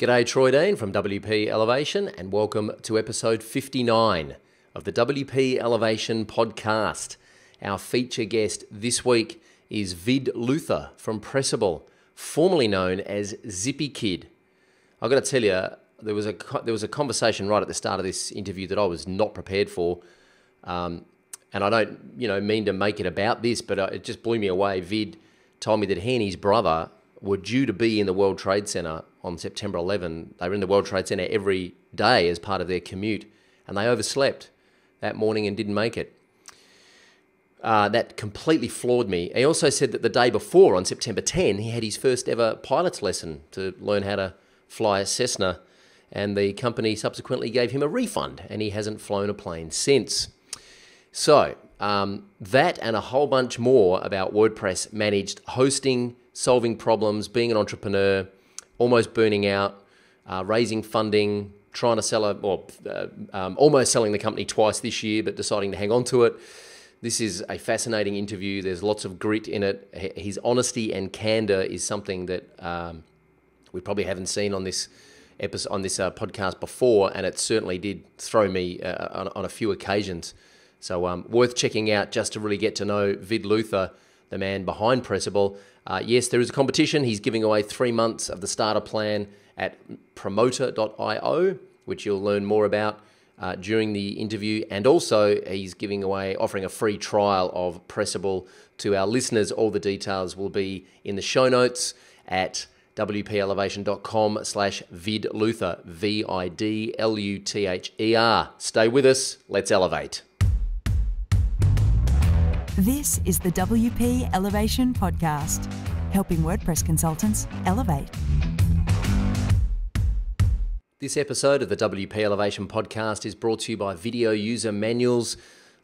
G'day, Troy Dean from WP Elevation, and welcome to episode 59 of the WP Elevation podcast. Our feature guest this week is Vid Luther from Pressable, formerly known as Zippy Kid. I've got to tell you, there was a conversation right at the start of this interview that I was not prepared for, and I don't mean to make it about this, but it just blew me away. Vid told me that he and his brother were due to be in the World Trade Center on September 11. They were in the World Trade Center every day as part of their commute, and they overslept that morning and didn't make it. That completely floored me. He also said that the day before, on September 10, he had his first ever pilot's lesson to learn how to fly a Cessna, and the company subsequently gave him a refund, and he hasn't flown a plane since. So that and a whole bunch more about WordPress managed hosting, solving problems, being an entrepreneur, almost burning out, raising funding, trying to sell almost selling the company twice this year, but deciding to hang on to it. This is a fascinating interview. There's lots of grit in it. His honesty and candor is something that we probably haven't seen on this episode, on this podcast before, and it certainly did throw me on a few occasions. So worth checking out just to really get to know Vid Luther, the man behind Pressable. Yes, there is a competition. He's giving away 3 months of the starter plan at Promoter.io, which you'll learn more about during the interview. And also he's offering a free trial of Pressable to our listeners. All the details will be in the show notes at wpelevation.com/vidluther, V-I-D-L-U-T-H-E-R. Stay with us. Let's elevate. This is the WP Elevation podcast, helping WordPress consultants elevate. This episode of the WP Elevation podcast is brought to you by Video User Manuals,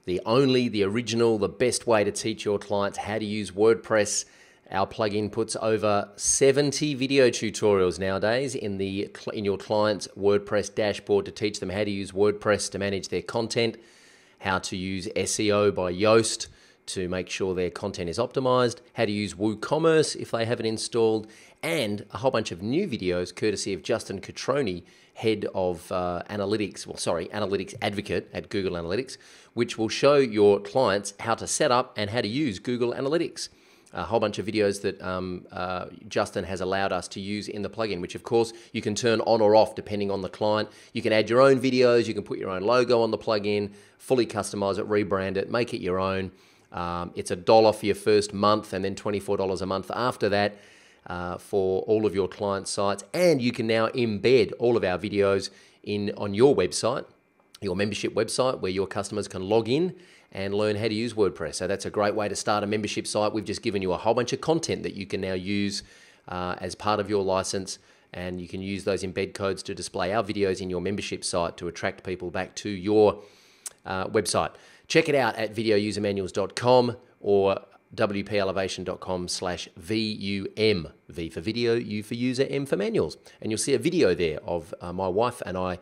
the only, the original, the best way to teach your clients how to use WordPress. Our plugin puts over 70 video tutorials nowadays in your client's WordPress dashboard to teach them how to use WordPress to manage their content, how to use SEO by Yoast to make sure their content is optimized, how to use WooCommerce if they haven't installed, and a whole bunch of new videos courtesy of Justin Catroni, head of analytics advocate at Google Analytics, which will show your clients how to set up and how to use Google Analytics. A whole bunch of videos that Justin has allowed us to use in the plugin, which of course you can turn on or off depending on the client. You can add your own videos, you can put your own logo on the plugin, fully customize it, rebrand it, make it your own. It's $1 for your first month and then $24 a month after that for all of your client sites. And you can now embed all of our videos on your website, your membership website, where your customers can log in and learn how to use WordPress. So that's a great way to start a membership site. We've just given you a whole bunch of content that you can now use as part of your license, and you can use those embed codes to display our videos in your membership site to attract people back to your website. Check it out at videousermanuals.com or wpelevation.com/VUM, V for video, U for user, M for manuals. And you'll see a video there of my wife and I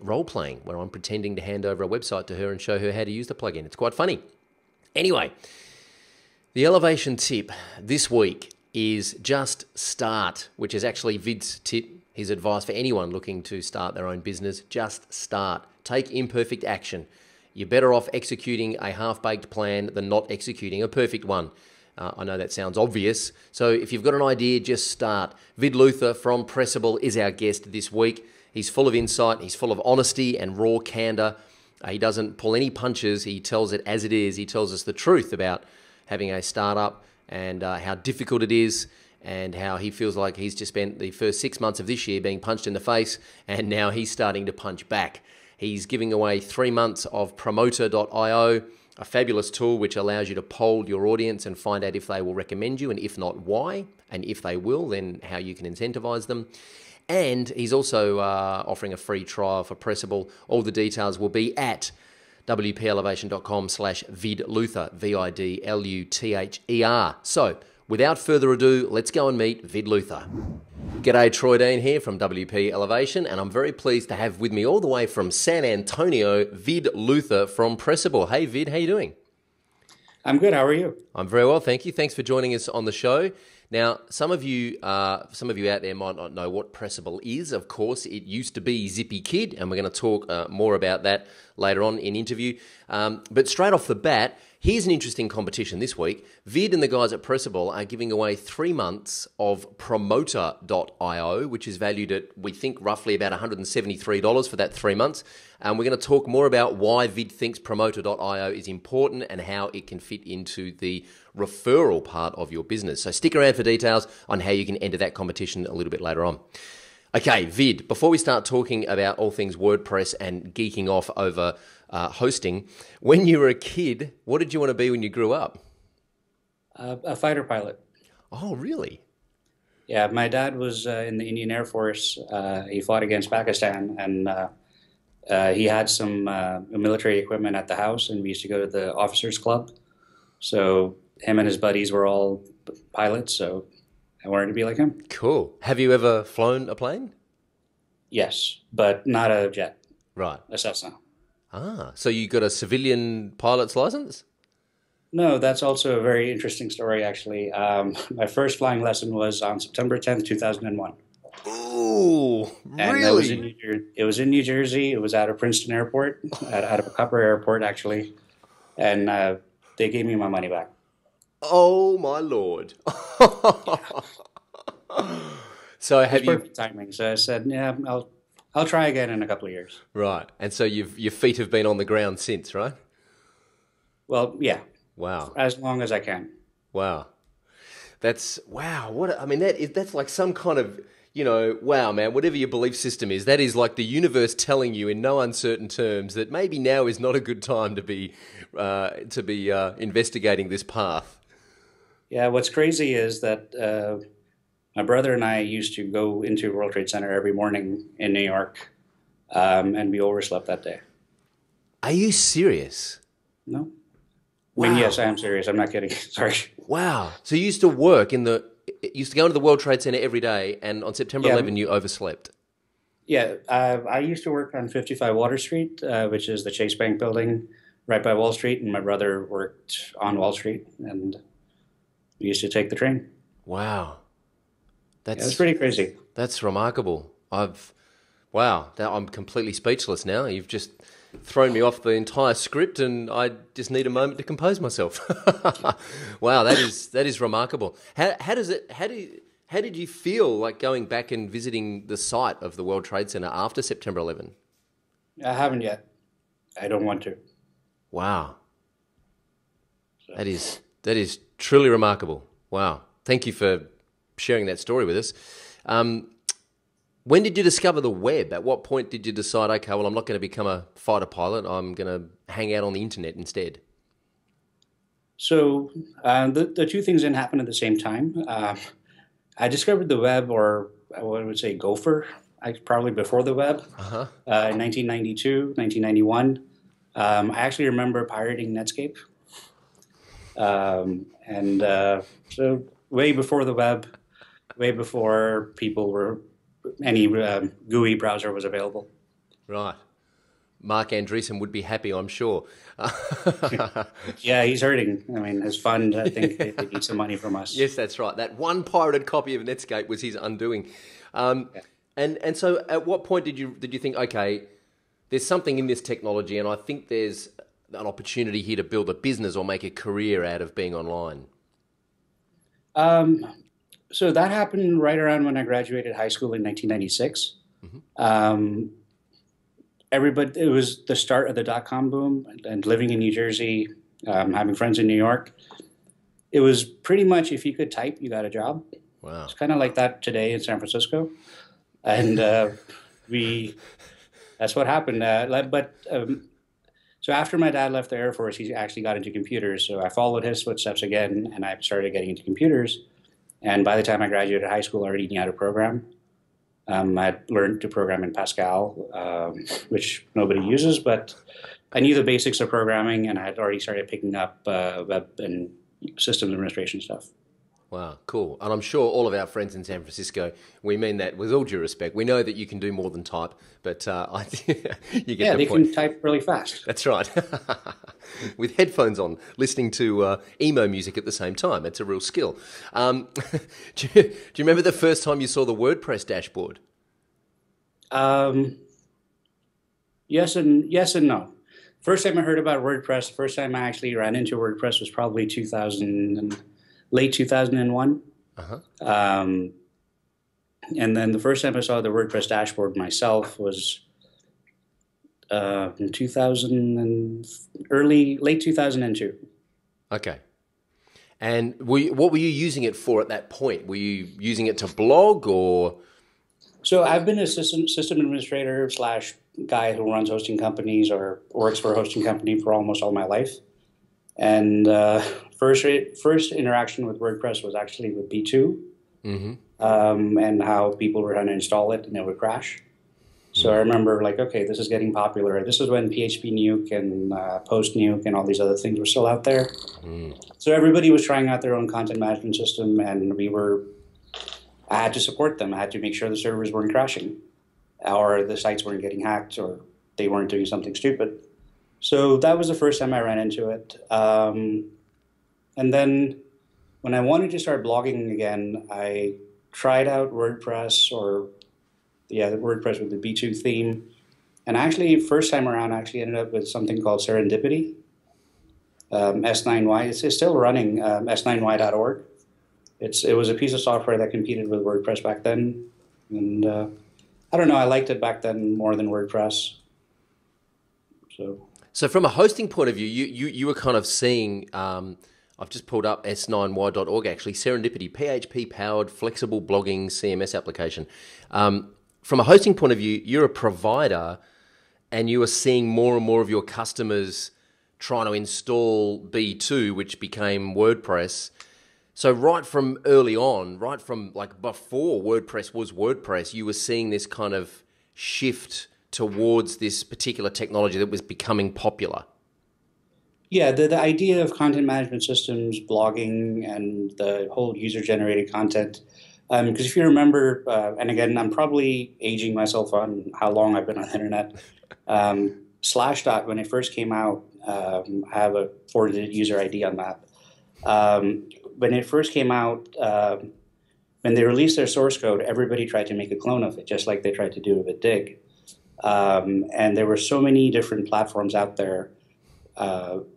role-playing, where I'm pretending to hand over a website to her and show her how to use the plugin. It's quite funny. Anyway, the elevation tip this week is just start, which is actually Vid's tip, his advice for anyone looking to start their own business. Just start. Take imperfect action. You're better off executing a half-baked plan than not executing a perfect one. I know that sounds obvious. So if you've got an idea, just start. Vid Luther from Pressable is our guest this week. He's full of insight, he's full of honesty and raw candor. He doesn't pull any punches, he tells it as it is. He tells us the truth about having a startup and how difficult it is, and how he feels like he's just spent the first 6 months of this year being punched in the face, and now he's starting to punch back. He's giving away 3 months of Promoter.io, a fabulous tool which allows you to poll your audience and find out if they will recommend you, and if not, why, and if they will, then how you can incentivize them. And he's also offering a free trial for Pressable. All the details will be at wpelevation.com/vidluther, V-I-D-L-U-T-H-E-R. So without further ado, let's go and meet Vid Luther. G'day, Troy Dean here from WP Elevation, and I'm very pleased to have with me all the way from San Antonio, Vid Luther from Pressable. Hey, Vid, how you doing? I'm good. How are you? I'm very well, thank you. Thanks for joining us on the show. Now, some of you out there might not know what Pressable is. Of course, it used to be Zippy Kid, and we're going to talk more about that later on in interview. But straight off the bat, here's an interesting competition this week. Vid and the guys at Pressable are giving away 3 months of Promoter.io, which is valued at, we think, roughly about $173 for that 3 months. And we're going to talk more about why Vid thinks Promoter.io is important and how it can fit into the referral part of your business. So stick around for details on how you can enter that competition a little bit later on. Okay, Vid, before we start talking about all things WordPress and geeking off over hosting, when you were a kid, what did you want to be when you grew up? A fighter pilot. Oh, really? Yeah, my dad was in the Indian Air Force. He fought against Pakistan, and he had some military equipment at the house, and we used to go to the officers' club. So him and his buddies were all pilots, so I wanted to be like him. Cool. Have you ever flown a plane? Yes, but not a jet. Right. A Cessna. Ah, so you got a civilian pilot's license? No, that's also a very interesting story, actually. My first flying lesson was on September 10th, 2001. Ooh, really? And that was it was in New Jersey. It was out of Princeton Airport, out of Cupar Airport, actually. And they gave me my money back. Oh my Lord. So have you perfect timing. So I said, yeah, I'll try again in a couple of years. Right. And so your feet have been on the ground since, right? Well, yeah. Wow. As long as I can. Wow. That's wow. What I mean, that's like some kind of, you know, wow, man, whatever your belief system is, that is like the universe telling you in no uncertain terms that maybe now is not a good time to be investigating this path. Yeah, what's crazy is that my brother and I used to go into World Trade Center every morning in New York, and we overslept that day. Are you serious? No. Wow. I mean, yes, I am serious. I'm not kidding. Sorry. Wow. So you used to work in the... You used to go into the World Trade Center every day, and on September 11, you overslept. Yeah. I used to work on 55 Water Street, which is the Chase Bank building right by Wall Street, and my brother worked on Wall Street, and we used to take the train. Wow. That's pretty crazy. That's remarkable. I'm completely speechless now. You've just thrown me off the entire script, and I just need a moment to compose myself. Wow, that is remarkable. How did you feel like going back and visiting the site of the World Trade Center after September 11? I haven't yet. I don't want to. Wow. That is truly remarkable. Wow. Thank you for sharing that story with us. When did you discover the web? At what point did you decide, okay, well, I'm not going to become a fighter pilot. I'm going to hang out on the internet instead. So the two things didn't happen at the same time. I discovered the web, or I would say Gopher, probably before the web, in 1992, 1991. I actually remember pirating Netscape. So way before the web, way before people were... any GUI browser was available. Right. Mark Andreessen would be happy, I'm sure. Yeah, he's hurting. I mean, his fund, I think they need some money from us. Yes, that's right. That one pirated copy of Netscape was his undoing. Yeah. And so at what point did you think, okay, there's something in this technology, and I think there's an opportunity here to build a business or make a career out of being online? So that happened right around when I graduated high school in 1996. Mm-hmm. It was the start of the dot-com boom, and living in New Jersey, having friends in New York. It was pretty much if you could type, you got a job. Wow. It's kind of like that today in San Francisco. And that's what happened. So after my dad left the Air Force, he actually got into computers. So I followed his footsteps again, and I started getting into computers. And by the time I graduated high school, I already knew how to program. I learned to program in Pascal, which nobody uses, but I knew the basics of programming, and I had already started picking up web and systems administration stuff. Wow, cool. And I'm sure all of our friends in San Francisco, we mean that with all due respect. We know that you can do more than type, but you get the point. Yeah, they can type really fast. That's right. with headphones on, listening to emo music at the same time. It's a real skill. Do you remember the first time you saw the WordPress dashboard? Yes and no. First time I heard about WordPress, first time I actually ran into WordPress was probably late 2001. Uh-huh. And then the first time I saw the WordPress dashboard myself was in late 2002. Okay. And what were you using it for at that point? Were you using it to blog or? So I've been a system administrator slash guy who runs hosting companies or works for a hosting company for almost all my life. And first interaction with WordPress was actually with B2. Mm-hmm. And how people were trying to install it and it would crash. So I remember like, okay, this is getting popular. This is when PHP Nuke and Post Nuke and all these other things were still out there. Mm. So everybody was trying out their own content management system, and I had to support them. I had to make sure the servers weren't crashing or the sites weren't getting hacked or they weren't doing something stupid. So that was the first time I ran into it. And then when I wanted to start blogging again, I tried out WordPress the WordPress with the B2 theme. And actually, first time around, I actually ended up with something called Serendipity, S9Y. It's still running, S9Y.org. It was a piece of software that competed with WordPress back then. And I don't know, I liked it back then more than WordPress. So from a hosting point of view, you were kind of seeing, I've just pulled up S9Y.org actually, Serendipity, PHP-powered, flexible blogging CMS application. From a hosting point of view, you're a provider and you are seeing more and more of your customers trying to install B2, which became WordPress. So right from early on, right from like before WordPress was WordPress, you were seeing this kind of shift towards this particular technology that was becoming popular. Yeah, the idea of content management systems, blogging, and the whole user-generated content. Because if you remember, and again, I'm probably aging myself on how long I've been on the internet. Slashdot, when it first came out, I have a 4-digit user ID on that. When it first came out, when they released their source code, everybody tried to make a clone of it, just like they tried to do with Dig. And there were so many different platforms out there.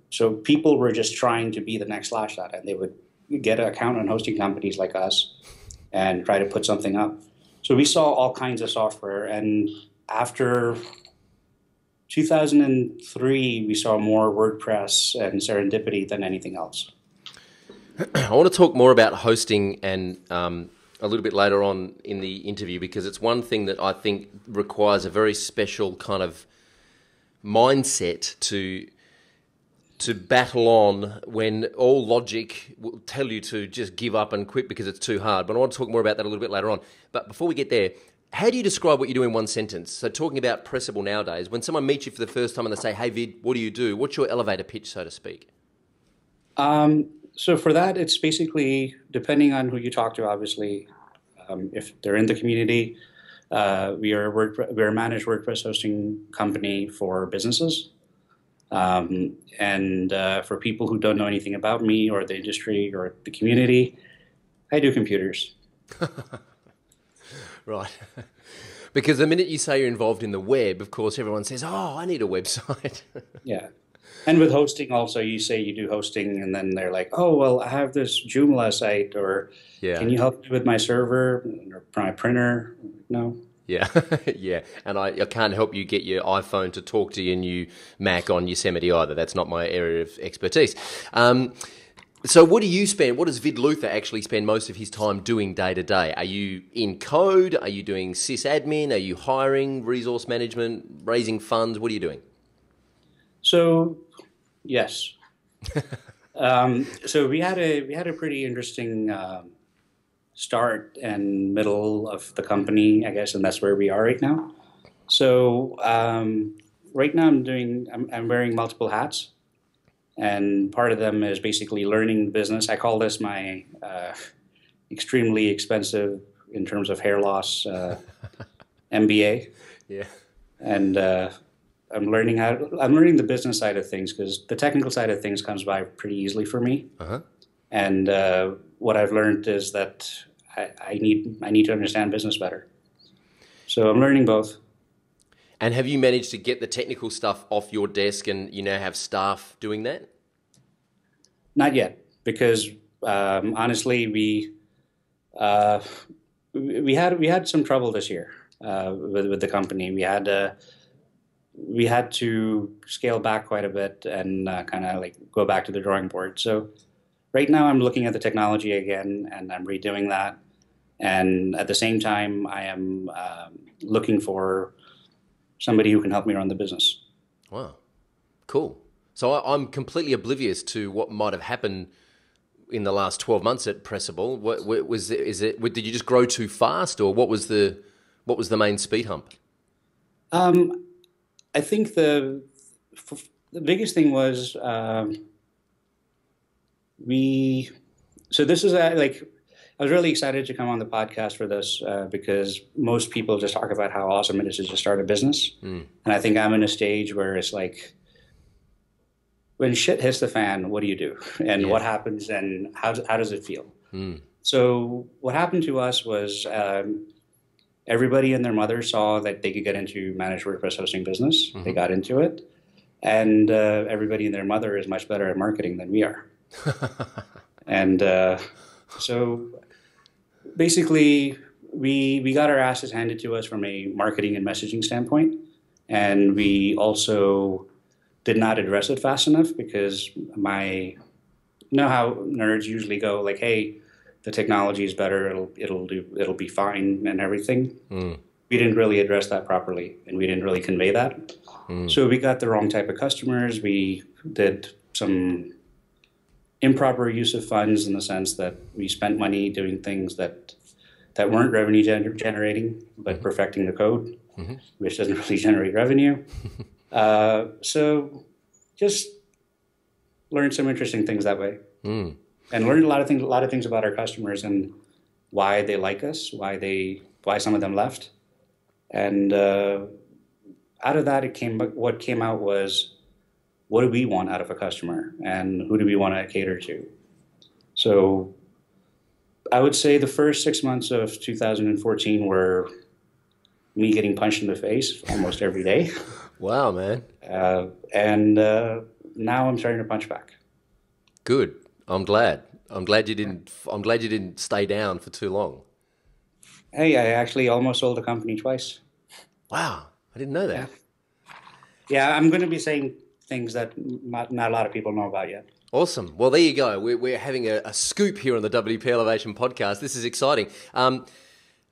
So people were just trying to be the next Slashdot, and they would get an account on hosting companies like us and try to put something up. So we saw all kinds of software, and after 2003, we saw more WordPress and Serendipity than anything else. I want to talk more about hosting and a little bit later on in the interview, because it's one thing that I think requires a very special kind of mindset to battle on when all logic will tell you to just give up and quit because it's too hard. But I want to talk more about that a little bit later on. But before we get there, how do you describe what you do in one sentence? So talking about Pressable nowadays, when someone meets you for the first time and they say, hey, Vid, what do you do? What's your elevator pitch, so to speak? So for that, it's basically, depending on who you talk to, obviously, if they're in the community, we're a managed WordPress hosting company for businesses. And for people who don't know anything about me or the industry or the community, I do computers. Right. Because the minute you say you're involved in the web, of course, everyone says, oh, I need a website. Yeah. And with hosting also, you say you do hosting and then they're like, oh, well, I have this Joomla site, or yeah, can you help me with my server or my printer? No. Yeah, yeah, and I can't help you get your iPhone to talk to your new Mac on Yosemite either. That's not my area of expertise. So what does Vid Luther actually spend most of his time doing day to day? Are you in code? Are you doing sysadmin? Are you hiring, resource management, raising funds? What are you doing? So, yes. So we had a pretty interesting start and middle of the company, I guess, and that's where we are right now. So right now I'm wearing multiple hats, and part of them is basically learning the business. I call this my extremely expensive in terms of hair loss MBA. Yeah. And I'm learning the business side of things because the technical side of things comes by pretty easily for me. Uh-huh. And what I've learned is that I need to understand business better. So I'm learning both. And have you managed to get the technical stuff off your desk, and you now have staff doing that? Not yet, because honestly, we had some trouble this year with the company. We had to scale back quite a bit and kind of like go back to the drawing board. So right now, I'm looking at the technology again, and I'm redoing that. And at the same time, I am looking for somebody who can help me run the business. Wow, cool. So I'm completely oblivious to what might have happened in the last 12 months at Pressable. Did you just grow too fast, or what was the main speed hump? I think the biggest thing was I was really excited to come on the podcast for this because most people just talk about how awesome it is to just start a business. Mm. And I think I'm in a stage where it's like, when shit hits the fan, what do you do? And what happens, and how does it feel? Mm. So what happened to us was everybody and their mother saw that they could get into managed WordPress hosting business. Mm-hmm. They got into it. And everybody and their mother is much better at marketing than we are. And so basically, we got our asses handed to us from a marketing and messaging standpoint, and we also did not address it fast enough because you know how nerds usually go like, "Hey, the technology is better; it'll be fine and everything." Mm. We didn't really address that properly, and we didn't really convey that. Mm. So we got the wrong type of customers. We did some improper use of funds in the sense that we spent money doing things that weren't revenue generating, but mm-hmm. perfecting the code, mm-hmm. which doesn't really generate revenue. So just learned some interesting things that way, and learned a lot of things about our customers and why they like us, why some of them left. And out of that, what came out was, what do we want out of a customer, and who do we want to cater to? So I would say the first 6 months of 2014 were me getting punched in the face almost every day. Wow, man. And now I'm starting to punch back. Good. I'm glad you didn't stay down for too long. Hey, I actually almost sold the company twice. Wow. I didn't know that. Yeah I'm going to be saying things that not a lot of people know about yet. Awesome. Well, there you go. We're having a scoop here on the WP Elevation podcast. This is exciting.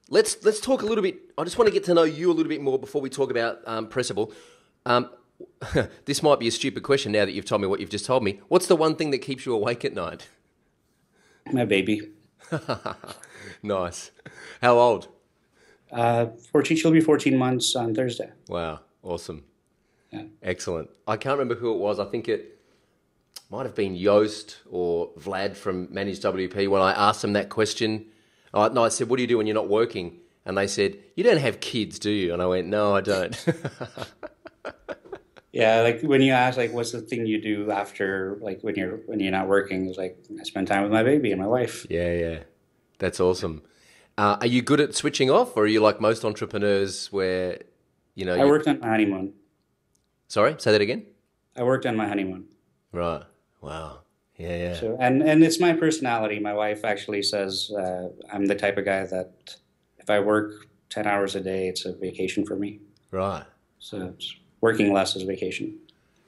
Let's talk a little bit. I just want to get to know you a little bit more before we talk about Pressable. This might be a stupid question now that you've told me what you've just told me. What's the one thing that keeps you awake at night? My baby. Nice. How old? She'll be 14 months on Thursday. Wow. Awesome. Yeah. Excellent. I can't remember who it was. I think it might have been Yoast or Vlad from Managed WP. When I asked them that question, I said, "What do you do when you're not working?" And they said, "You don't have kids, do you?" And I went, "No, I don't." Yeah, like when you ask, like, "What's the thing you do after, like, when you're not working?" It's like, I spend time with my baby and my wife. Yeah, yeah, that's awesome. Are you good at switching off, or are you like most entrepreneurs where, you know? I worked on my honeymoon. Sorry, say that again? I worked on my honeymoon. Right. Wow. Yeah, yeah. So, and it's my personality. My wife actually says I'm the type of guy that if I work 10 hours a day, it's a vacation for me. Right. So working less is vacation.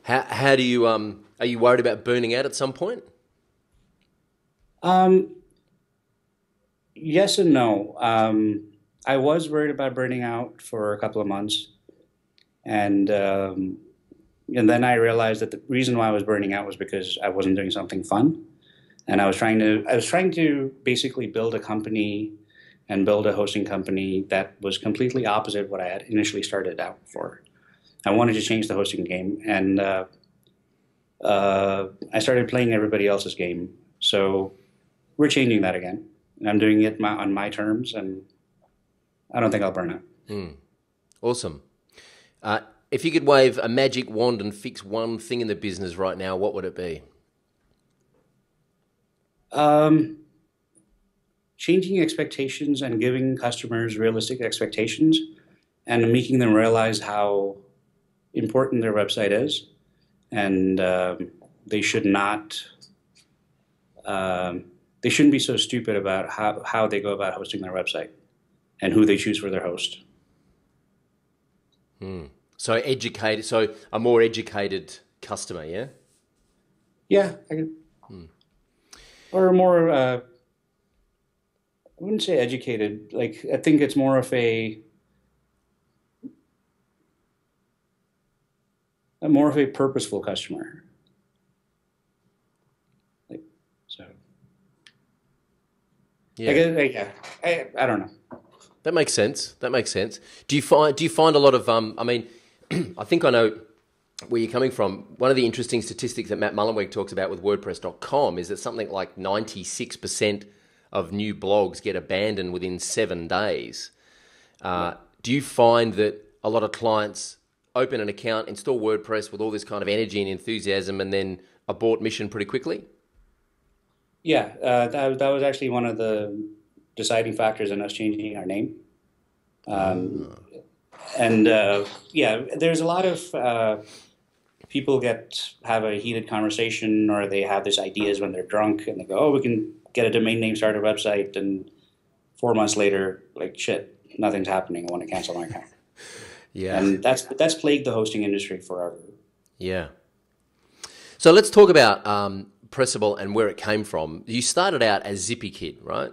How do you, are you worried about burning out at some point? Yes and no. I was worried about burning out for a couple of months. And then I realized that the reason why I was burning out was because I wasn't doing something fun, and I was trying to basically build a company and build a hosting company that was completely opposite what I had initially started out for. I wanted to change the hosting game, and I started playing everybody else's game. So we're changing that again, and I'm doing it on my terms, and I don't think I'll burn out. Mm. Awesome. If you could wave a magic wand and fix one thing in the business right now, what would it be? Changing expectations and giving customers realistic expectations and making them realize how important their website is, and they should not they shouldn't be so stupid about how they go about hosting their website and who they choose for their host. So educated, so a more educated customer, yeah? Yeah, I can. Or more, I wouldn't say educated. Like, I think it's more of a purposeful customer. Like, so. Yeah. I don't know. That makes sense. That makes sense. Do you find a lot of, I mean, I think I know where you're coming from. One of the interesting statistics that Matt Mullenweg talks about with WordPress.com is that something like 96% of new blogs get abandoned within 7 days. Do you find that a lot of clients open an account, install WordPress with all this kind of energy and enthusiasm, and then abort mission pretty quickly? Yeah, that was actually one of the deciding factors in us changing our name. Yeah, there's a lot of... people have a heated conversation, or they have these ideas when they're drunk, and they go, "Oh, we can get a domain name, start a website," and 4 months later, like, shit, nothing's happening. I want to cancel my account. Yeah, and that's plagued the hosting industry forever. Yeah. So let's talk about Pressable and where it came from. You started out as Zippy Kid, right?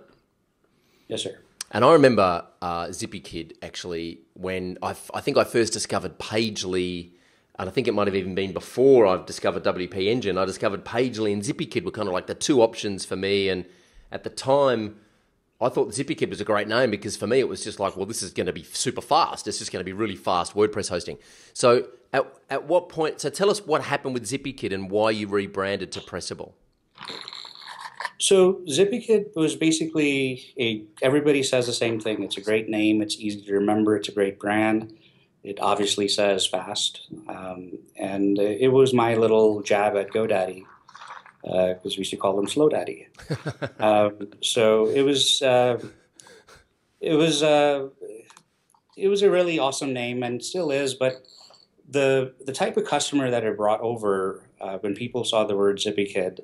Yes, sir. And I remember Zippy Kid actually when I think I first discovered Pagely. And I think it might have even been before I've discovered WP Engine. I discovered Pagely and Zippy Kid were kind of like the two options for me. And at the time, I thought Zippy Kid was a great name because for me, it was just like, well, this is going to be super fast. It's just going to be really fast WordPress hosting. So at what point, so tell us what happened with Zippy Kid and why you rebranded to Pressable. So Zippy Kid was basically, everybody says the same thing. It's a great name. It's easy to remember. It's a great brand. It obviously says fast, and it was my little jab at GoDaddy, because we used to call them Slow Daddy. So it was a really awesome name, and still is. But the type of customer that it brought over when people saw the word Zippy Kid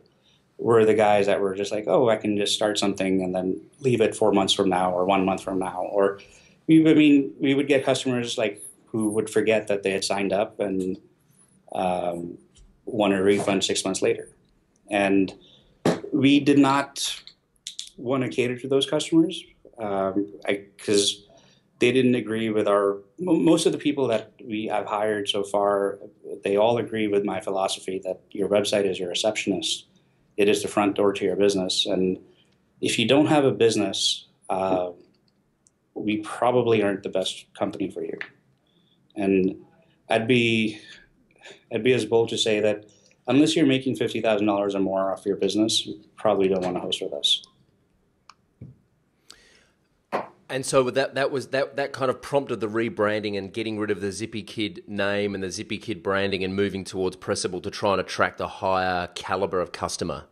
were the guys that were just like, "Oh, I can just start something and then leave it 4 months from now, or 1 month from now, or." We would get customers like who would forget that they had signed up and want a refund 6 months later. And we did not want to cater to those customers because they didn't agree with most of the people that I've hired so far, they all agree with my philosophy that your website is your receptionist. It is the front door to your business. And if you don't have a business, we probably aren't the best company for you. And I'd be as bold to say that unless you're making $50,000 or more off your business, you probably don't want to host with us. And so that kind of prompted the rebranding and getting rid of the Zippy Kid name and the Zippy Kid branding and moving towards Pressable to try and attract a higher caliber of customer.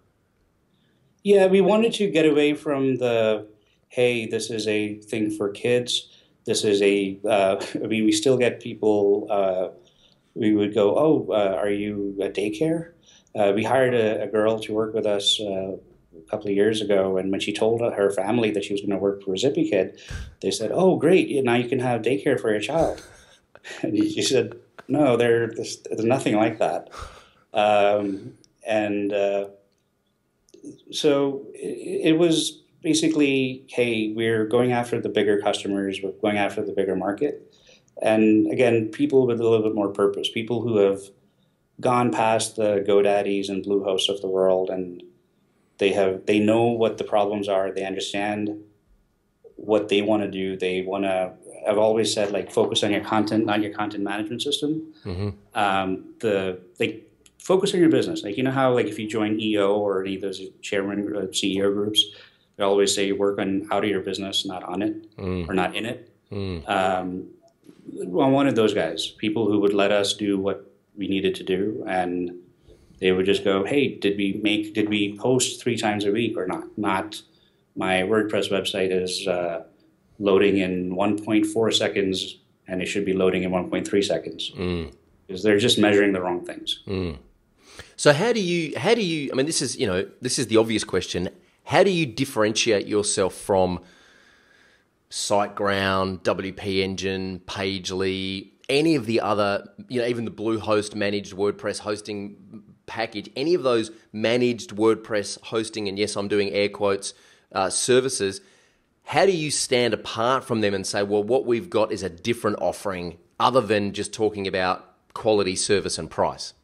Yeah, we wanted to get away from the hey, this is a thing for kids. This is we still get people, we would go, are you a daycare? We hired a girl to work with us a couple of years ago, and when she told her family that she was going to work for Zippy Kid, they said, "Oh, great, now you can have daycare for your child." And she said, "No, there's nothing like that." So it was... basically, hey, we're going after the bigger customers, we're going after the bigger market. And again, people with a little bit more purpose, people who have gone past the GoDaddies and Bluehosts of the world, and they know what the problems are, they understand what they want to do. I've always said, like, focus on your content, not your content management system. Mm-hmm. Focus on your business. Like, you know how, like, if you join EO or any of those chairman or CEO groups, I always say work on out of your business, not on it, or not in it. I wanted those guys, people who would let us do what we needed to do, and they would just go, hey, did we post 3 times a week or not? Not my WordPress website is loading in 1.4 seconds and it should be loading in 1.3 seconds. Mm. Because they're just measuring the wrong things. Mm. So how do you, I mean, this is, you know, this is the obvious question. How do you differentiate yourself from SiteGround, WP Engine, Pagely, any of the other, you know, even the Bluehost managed WordPress hosting package, any of those managed WordPress hosting, and yes, I'm doing air quotes, services? How do you stand apart from them and say, well, what we've got is a different offering other than just talking about quality, service, and price?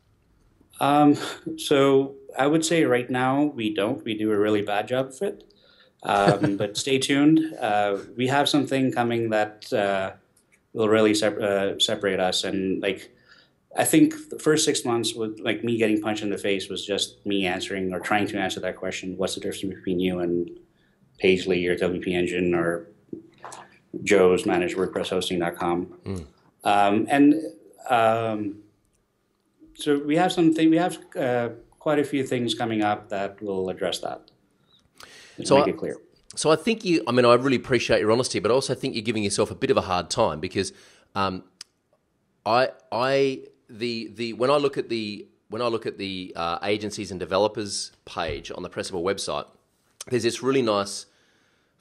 So I would say right now we don't. We do a really bad job of it. But stay tuned. We have something coming that will really separate us. And like, I think the first 6 months with like me getting punched in the face was just me answering or trying to answer that question. What's the difference between you and Pagely or WP Engine or Joe's managed WordPress hosting.com? Mm. So we have something. We have quite a few things coming up that will address that. So make it clear. So I think you. I mean, I really appreciate your honesty, but I also think you're giving yourself a bit of a hard time because when I look at the agencies and developers page on the Pressable website, there's this really nice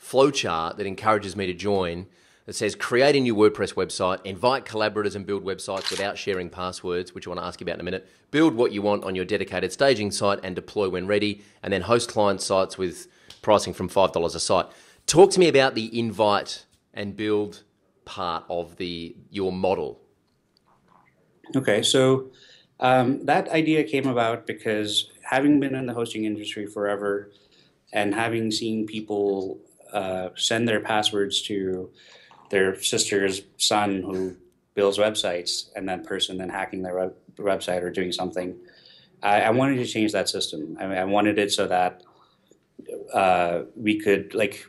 flowchart that encourages me to join. It says, create a new WordPress website, invite collaborators and build websites without sharing passwords, which I want to ask you about in a minute, build what you want on your dedicated staging site and deploy when ready, and then host client sites with pricing from $5 a site. Talk to me about the invite and build part of your model. Okay, so that idea came about because having been in the hosting industry forever and having seen people send their passwords to their sister's son who builds websites, and that person then hacking their website or doing something. I wanted to change that system. I mean, I wanted it so that we could, like,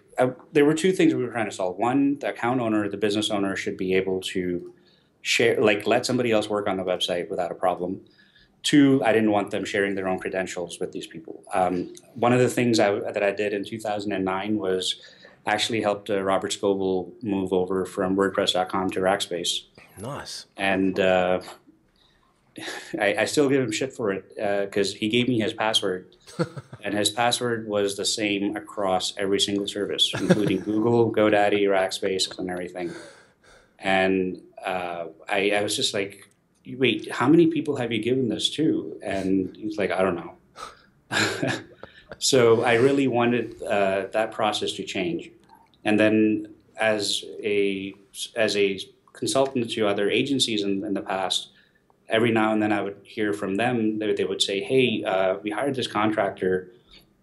there were 2 things we were trying to solve. One, the account owner, the business owner should be able to share, like, let somebody else work on the website without a problem. 2, I didn't want them sharing their own credentials with these people. One of the things that I did in 2009 was actually helped Robert Scoble move over from WordPress.com to Rackspace. Nice. And I still give him shit for it because he gave me his password. And his password was the same across every single service, including Google, GoDaddy, Rackspace, and everything. And I was just like, wait, how many people have you given this to? And he's like, I don't know. So I really wanted that process to change. And then as a consultant to other agencies in the past, every now and then I would hear from them that they would say, hey, we hired this contractor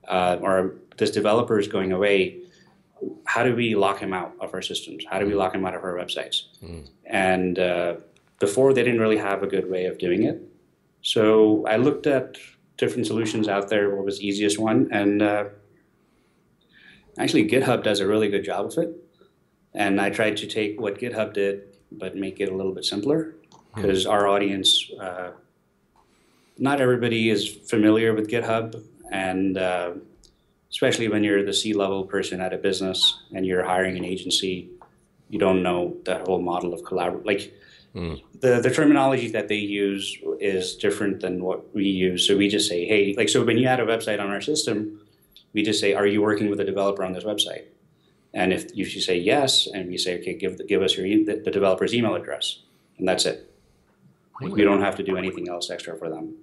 or this developer is going away. How do we lock him out of our systems? How do we lock him out of our websites? Mm. And before, they didn't really have a good way of doing it. So I looked at different solutions out there, what was the easiest one, and actually GitHub does a really good job of it. And I tried to take what GitHub did, but make it a little bit simpler, because our audience, not everybody is familiar with GitHub, and especially when you're the C-level person at a business and you're hiring an agency, you don't know that whole model of collaboration. Like, mm. The terminology that they use is different than what we use. So we just say, hey, like, so when you add a website on our system, we just say, are you working with a developer on this website? And if you say yes, and we say, okay, give us the developer's email address, and that's it. Really? We don't have to do anything else extra for them.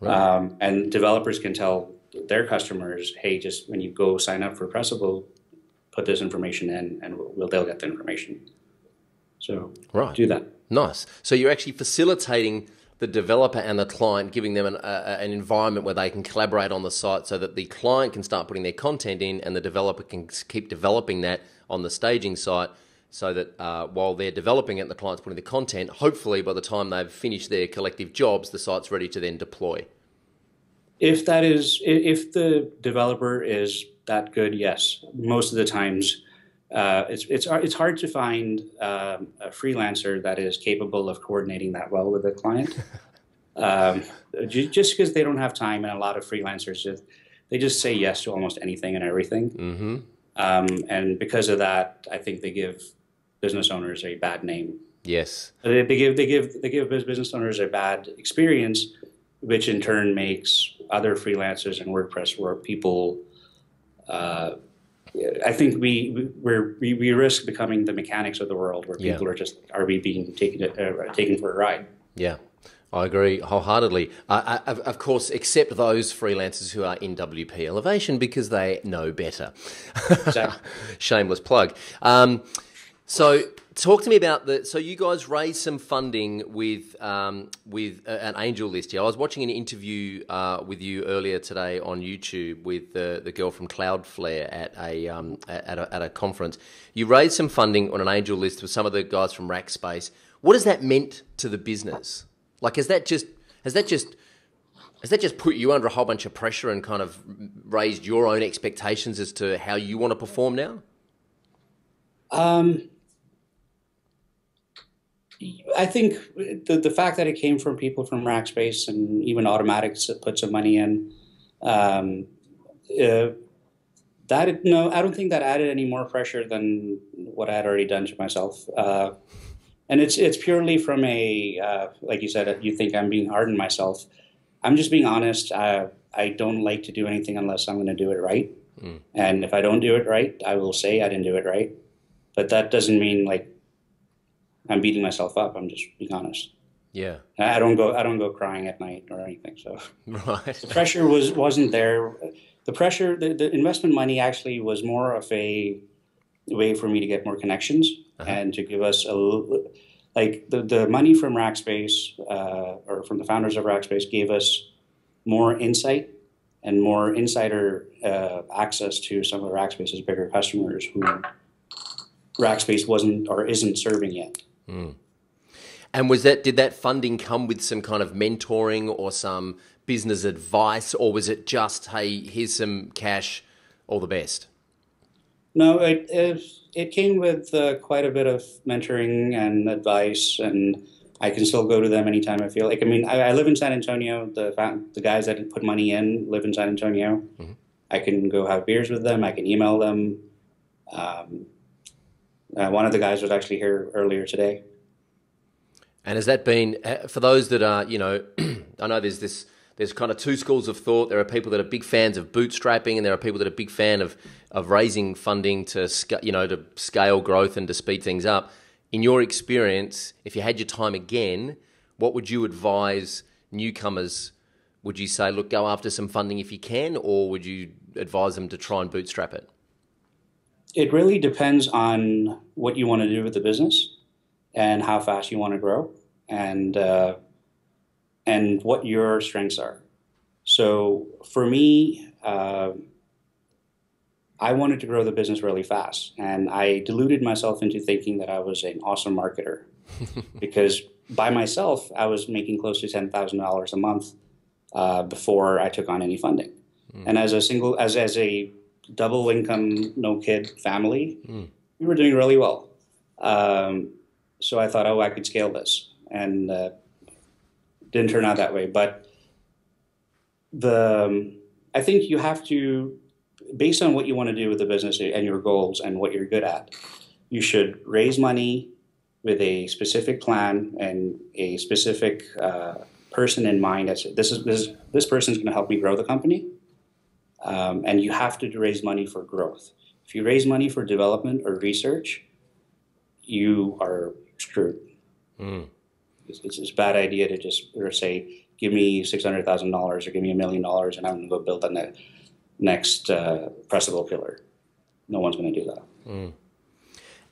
Right. And developers can tell their customers, hey, just when you go sign up for Pressable, put this information in, and they'll get the information. So right. Do that. Nice. So you're actually facilitating the developer and the client, giving them an environment where they can collaborate on the site so that the client can start putting their content in and the developer can keep developing that on the staging site so that while they're developing it, the client's putting the content. Hopefully, by the time they've finished their collective jobs, the site's ready to then deploy. If the developer is that good, yes. Most of the times, It's hard to find a freelancer that is capable of coordinating that well with a client, just because they don't have time. And a lot of freelancers, they just say yes to almost anything and everything. Mm-hmm. And because of that, I think they give business owners a bad name. Yes. They give business owners a bad experience, which in turn makes other freelancers and WordPress people. I think we risk becoming the mechanics of the world, where people are just, are we being taken for a ride? Yeah, I agree wholeheartedly. Of course, except those freelancers who are in WP Elevation, because they know better. Exactly. Shameless plug. So talk to me about the, so you guys raised some funding with an angel list here. I was watching an interview with you earlier today on YouTube with the girl from Cloudflare at a conference. You raised some funding on an angel list with some of the guys from Rackspace. What has that meant to the business? Like, has that just put you under a whole bunch of pressure and kind of raised your own expectations as to how you want to perform now? I think the fact that it came from people from Rackspace and even Automatics that put some money in, I don't think that added any more pressure than what I had already done to myself. And it's purely from a, like you said, you think I'm being hard on myself. I'm just being honest. I don't like to do anything unless I'm going to do it right. Mm. And if I don't do it right, I will say I didn't do it right. But that doesn't mean like I'm beating myself up. I'm just being honest. Yeah. I don't go crying at night or anything. So right. The pressure wasn't there. The pressure, the investment money actually was more of a way for me to get more connections and to give us the money from Rackspace or from the founders of Rackspace gave us more insight and more insider access to some of Rackspace's bigger customers who Rackspace wasn't or isn't serving yet. Mm. And did that funding come with some kind of mentoring or some business advice, or was it just, hey, here's some cash, all the best? No, it came with quite a bit of mentoring and advice, and I can still go to them anytime I feel like. I mean, I live in San Antonio. The guys that put money in live in San Antonio. Mm-hmm. I can go have beers with them. I can email them. One of the guys was actually here earlier today. And has that been, for those that are, you know, I know there's kind of two schools of thought. There are people that are big fans of bootstrapping, and there are people that are big fan of raising funding to, you know, to scale growth and to speed things up. In your experience, if you had your time again, what would you advise newcomers? Would you say, look, go after some funding if you can, or would you advise them to try and bootstrap it? It really depends on what you want to do with the business and how fast you want to grow and what your strengths are. So for me, I wanted to grow the business really fast, and I deluded myself into thinking that I was an awesome marketer because by myself, I was making close to $10,000 a month before I took on any funding. Mm. And as a double income, no kid family, we were doing really well. So I thought, oh, I could scale this, and didn't turn out that way. But I think you have to, based on what you want to do with the business and your goals and what you're good at, you should raise money with a specific plan and a specific person in mind. This person's going to help me grow the company. And you have to raise money for growth. If you raise money for development or research, you are screwed. Mm. It's a bad idea to just say, give me $600,000 or give me $1 million and I'm going to go build on that next Pressable pillar. No one's going to do that. Mm.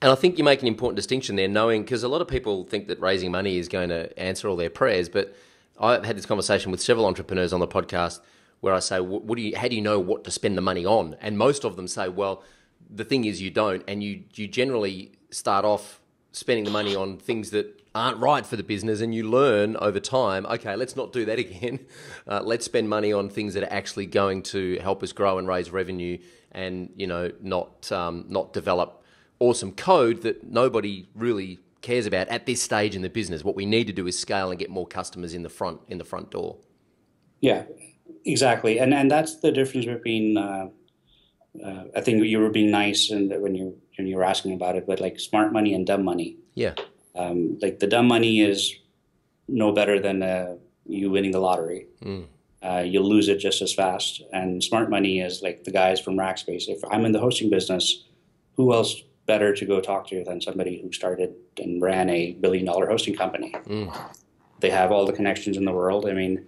And I think you make an important distinction there, knowing, because a lot of people think that raising money is going to answer all their prayers, but I've had this conversation with several entrepreneurs on the podcast where I say, how do you know what to spend the money on? And most of them say, well, the thing is you don't, and you generally start off spending the money on things that aren't right for the business, and you learn over time, okay, let's not do that again. Let's spend money on things that are actually going to help us grow and raise revenue and, you know, not develop awesome code that nobody really cares about at this stage in the business. What we need to do is scale and get more customers in the front door. Yeah, exactly. And that's the difference between I think you were being nice and when you were asking about it, but like smart money and dumb money. Yeah. Like the dumb money is no better than you winning the lottery. Mm. You'll lose it just as fast. And smart money is like the guys from Rackspace. If I'm in the hosting business, who else better to go talk to than somebody who started and ran a billion-dollar hosting company? Mm. They have all the connections in the world. I mean,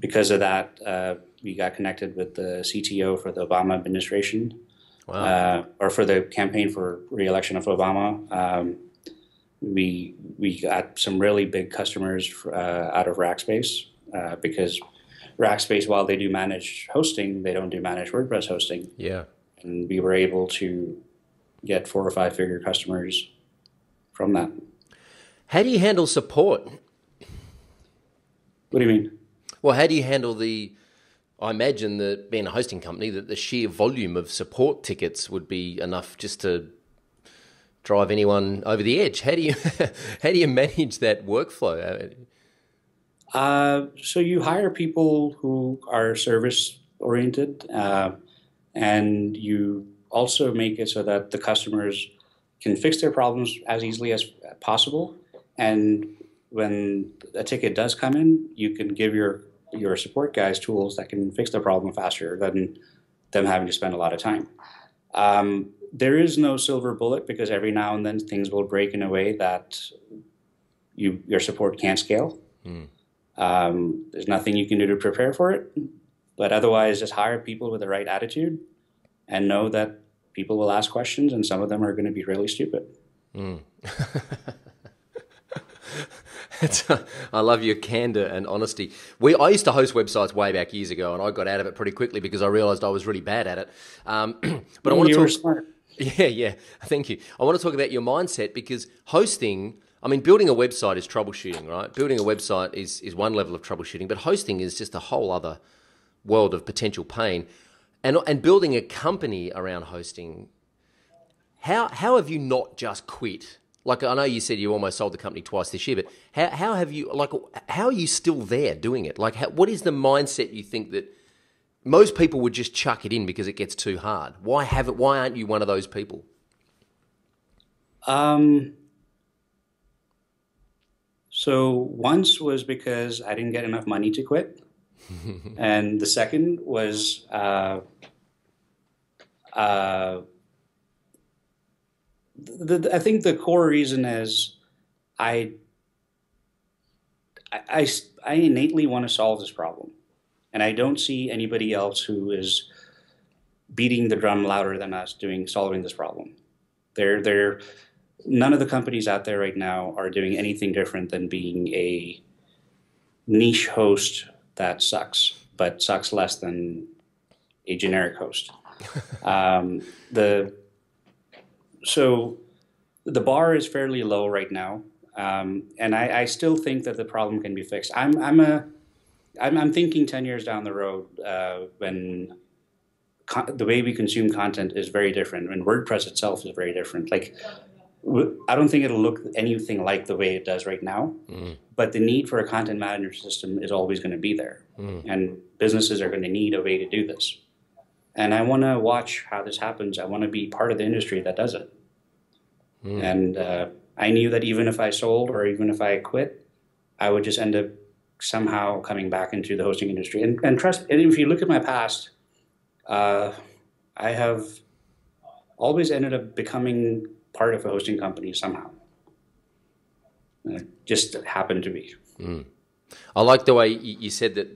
because of that, we got connected with the CTO for the Obama administration, wow. Or for the campaign for re-election of Obama. We got some really big customers out of Rackspace because Rackspace, while they do managed hosting, they don't do managed WordPress hosting. Yeah, and we were able to get 4- or 5-figure customers from that. How do you handle support? What do you mean? Well, how do you handle the, I imagine that being a hosting company, that the sheer volume of support tickets would be enough just to drive anyone over the edge. How do you manage that workflow? So you hire people who are service oriented, and you also make it so that the customers can fix their problems as easily as possible. And when a ticket does come in, you can give your support guys tools that can fix the problem faster than them having to spend a lot of time. There is no silver bullet because every now and then things will break in a way that your support can't scale. Mm. There's nothing you can do to prepare for it, but otherwise just hire people with the right attitude and know that people will ask questions and some of them are going to be really stupid. Mm. I love your candor and honesty. I used to host websites way back years ago, and I got out of it pretty quickly because I realized I was really bad at it. But I want to talk. Yeah, thank you. I want to talk about your mindset because hosting, I mean, building a website is troubleshooting, right? Building a website is one level of troubleshooting, but hosting is just a whole other world of potential pain. And building a company around hosting, how have you not just quit? Like, I know you said you almost sold the company twice this year, but how have you, like, how are you still there doing it? Like, what is the mindset you think that most people would just chuck it in because it gets too hard? Why aren't you one of those people? So once was because I didn't get enough money to quit. And the second was, I think the core reason is I innately want to solve this problem, and I don't see anybody else who is beating the drum louder than us solving this problem. None of the companies out there right now are doing anything different than being a niche host that sucks, but sucks less than a generic host. So the bar is fairly low right now, and I still think that the problem can be fixed. I'm thinking 10 years down the road when the way we consume content is very different, when WordPress itself is very different. Like, I don't think it'll look anything like the way it does right now, mm. But the need for a content management system is always going to be there, mm. And businesses are going to need a way to do this. And I want to watch how this happens. I want to be part of the industry that does it. Mm. And I knew that even if I sold or even if I quit, I would just end up somehow coming back into the hosting industry. And if you look at my past, I have always ended up becoming part of a hosting company somehow. It just happened to be. Mm. I like the way you said that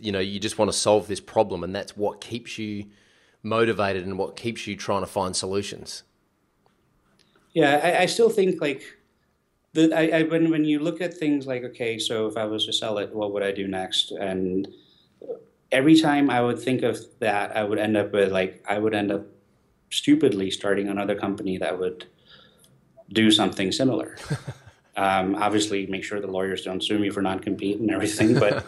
you know, you just want to solve this problem, and that's what keeps you motivated and what keeps you trying to find solutions. Yeah, I still think, like, when you look at things like, okay, so if I was to sell it, what would I do next? And every time I would think of that, I would end up stupidly starting another company that would do something similar. Obviously, make sure the lawyers don't sue me for non-compete and everything, but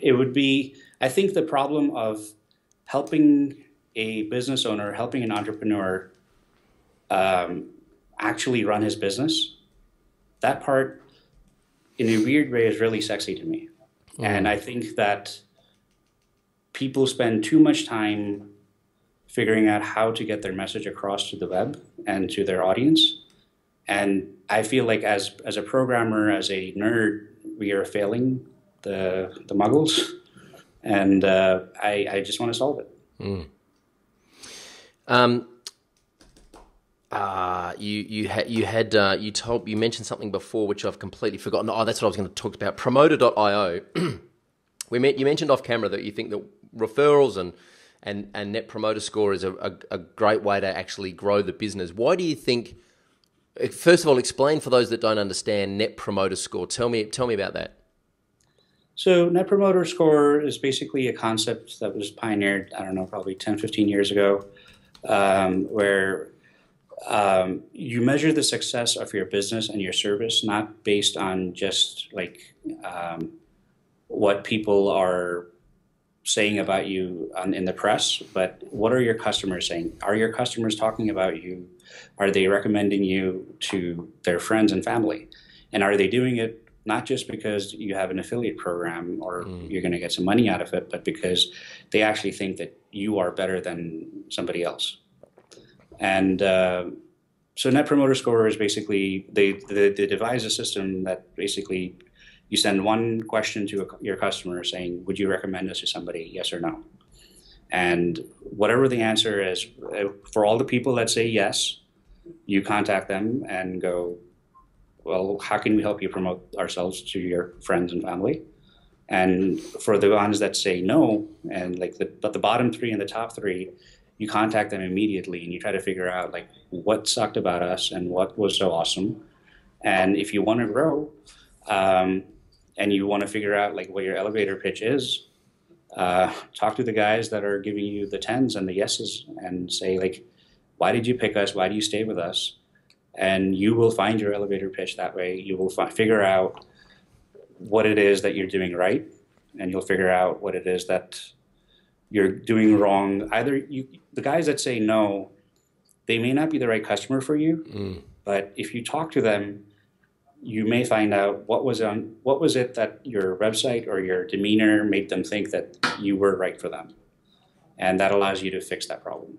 it would be, I think the problem of helping a business owner, helping an entrepreneur actually run his business, that part in a weird way is really sexy to me. Mm. And I think that people spend too much time figuring out how to get their message across to the web and to their audience. And I feel like as a programmer, as a nerd, we are failing the muggles. And I just want to solve it. Mm. You mentioned something before which I've completely forgotten. Oh, that's what I was going to talk about. Promoter.io. You mentioned off camera that you think that referrals and Net Promoter Score is a great way to actually grow the business. Why do you think? First of all, explain for those that don't understand Net Promoter Score. Tell me about that. So Net Promoter Score is basically a concept that was pioneered, I don't know, probably 10, 15 years ago, where you measure the success of your business and your service not based on just like what people are saying about you in the press, but what are your customers saying? Are your customers talking about you? Are they recommending you to their friends and family? And are they doing it not just because you have an affiliate program or you're going to get some money out of it, but because they actually think that you are better than somebody else. And so Net Promoter Score is basically, they devise a system that basically you send one question to your customer saying, would you recommend us to somebody, yes or no? And whatever the answer is, for all the people that say yes, you contact them and go, well, how can we help you promote ourselves to your friends and family? And for the ones that say no, and like but the bottom three and the top three, you contact them immediately and you try to figure out like what sucked about us and what was so awesome. And if you want to grow and you want to figure out like what your elevator pitch is, talk to the guys that are giving you the tens and the yeses and say like, why did you pick us? Why do you stay with us? And you will find your elevator pitch that way. You will figure out what it is that you're doing right, and you'll figure out what it is that you're doing wrong. Either the guys that say no, they may not be the right customer for you, but if you talk to them, you may find out what was it that your website or your demeanor made them think that you were right for them. And that allows you to fix that problem.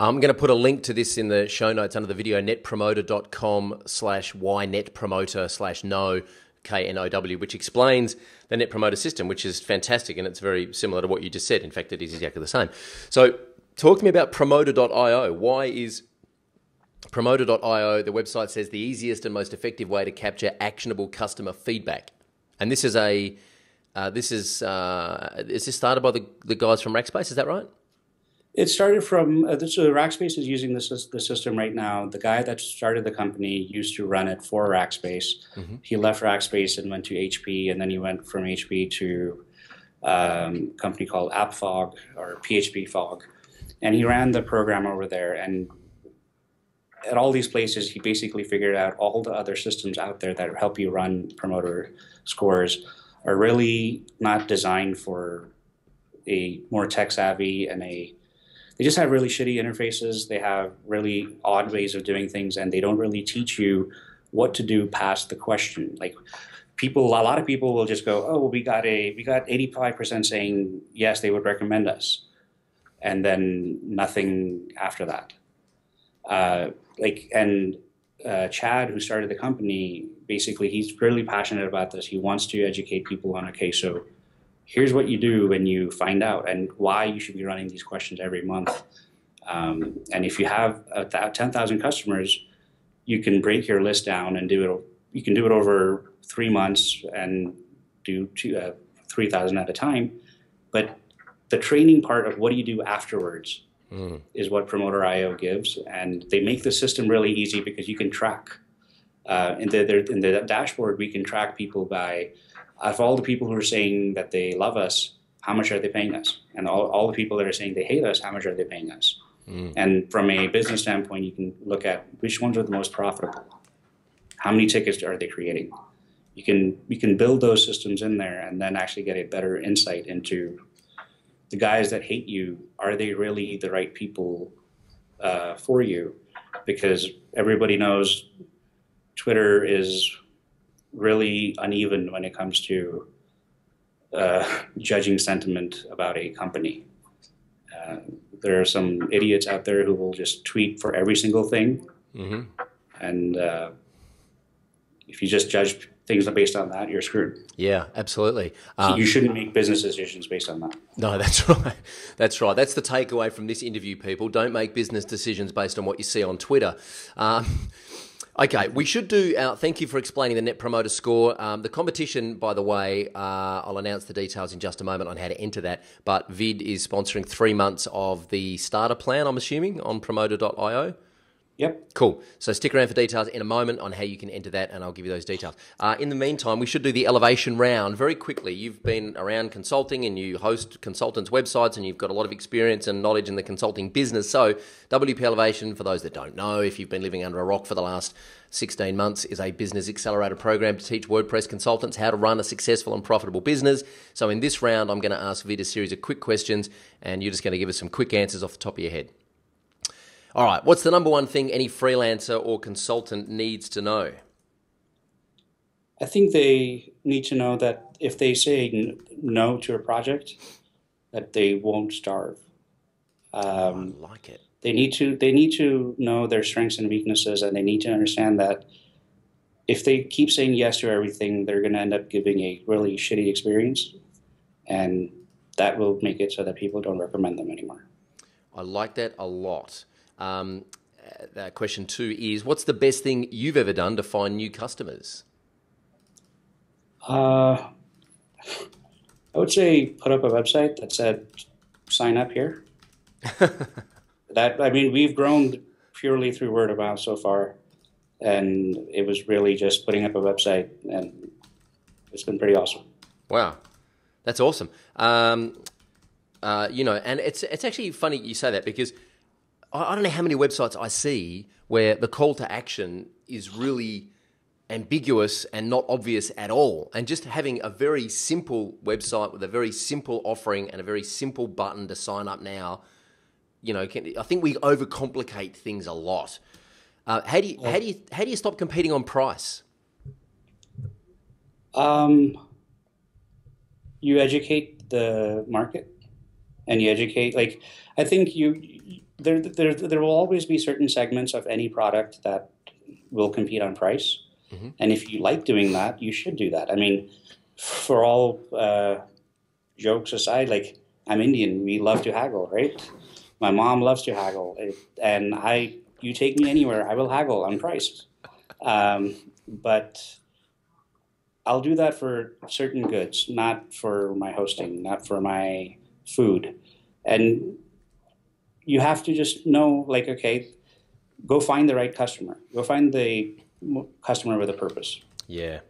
I'm going to put a link to this in the show notes under the video, netpromoter.com/whynetpromoter/no, KNOW, which explains the Net Promoter system, which is fantastic, and it's very similar to what you just said. In fact, it is exactly the same. So talk to me about Promoter.io. Why is Promoter.io, the website says, the easiest and most effective way to capture actionable customer feedback? And this is is this started by the guys from Rackspace, is that right? It started from, so Rackspace is using the system right now. The guy that started the company used to run it for Rackspace. Mm-hmm. He left Rackspace and went to HP, and then he went from HP to a company called AppFog or PHP Fog. And he ran the program over there. And at all these places, he basically figured out all the other systems out there that help you run promoter scores are really not designed for a more tech-savvy and they just have really shitty interfaces. They have really odd ways of doing things, and they don't really teach you what to do past the question. Like a lot of people will just go, oh, we got 85% saying yes, they would recommend us, and then nothing after that. Chad, who started the company, basically he's really passionate about this. He wants to educate people on, okay, so here's what you do when you find out and why you should be running these questions every month. And if you have 10,000 customers, you can break your list down and do it. You can do it over 3 months and do 3,000 at a time. But the training part of what do you do afterwards is what Promoter.io gives. And they make the system really easy because you can track. In the dashboard, we can track people by, of all the people who are saying that they love us, how much are they paying us? And all the people that are saying they hate us, how much are they paying us? And from a business standpoint, you can look at which ones are the most profitable. How many tickets are they creating? You can build those systems in there and then actually get a better insight into the guys that hate you. Are they really the right people for you? because everybody knows Twitter is really uneven when it comes to judging sentiment about a company. There are some idiots out there who will just tweet for every single thing. Mm-hmm. And if you just judge things based on that, you're screwed. Yeah, absolutely. So you shouldn't make business decisions based on that. No, that's right. That's right. That's the takeaway from this interview, people. Don't make business decisions based on what you see on Twitter. Okay, we should do our, thank you for explaining the Net Promoter Score. The competition, by the way, I'll announce the details in just a moment on how to enter that, but Vid is sponsoring 3 months of the starter plan, I'm assuming, on Promoter.io. Yep. Cool. So stick around for details in a moment on how you can enter that, and I'll give you those details. In the meantime, we should do the elevation round very quickly. You've been around consulting and you host consultants' websites, and you've got a lot of experience and knowledge in the consulting business. So WP Elevation, for those that don't know, if you've been living under a rock for the last 16 months, is a business accelerator program to teach WordPress consultants how to run a successful and profitable business. So in this round, I'm going to ask Vid a series of quick questions, and you're just going to give us some quick answers off the top of your head. All right, what's the number one thing any freelancer or consultant needs to know? I think they need to know that if they say no to a project, that they won't starve. I like it. They need to know their strengths and weaknesses, and they need to understand that if they keep saying yes to everything, they're going to end up giving a really shitty experience, and that will make it so that people don't recommend them anymore. I like that a lot. Question two is, what's the best thing you've ever done to find new customers? I would say put up a website that said, sign up here. I mean, we've grown purely through word of mouth so far, and it was really just putting up a website, and it's been pretty awesome. Wow. That's awesome. You know, and it's actually funny you say that, because I don't know how many websites I see where the call to action is really ambiguous and not obvious at all. And just having a very simple website with a very simple offering and a very simple button to sign up now, you know, I think we overcomplicate things a lot. How do you stop competing on price? You educate the market, and you educate, like, I think there will always be certain segments of any product that will compete on price. Mm-hmm. And if you like doing that, you should do that. I mean, for all jokes aside, like, I'm Indian. We love to haggle, right? My mom loves to haggle. And you take me anywhere, I will haggle on price. But I'll do that for certain goods, not for my hosting, not for my food. And you have to just know, like, okay, go find the right customer. Go find the customer with a purpose. Yeah,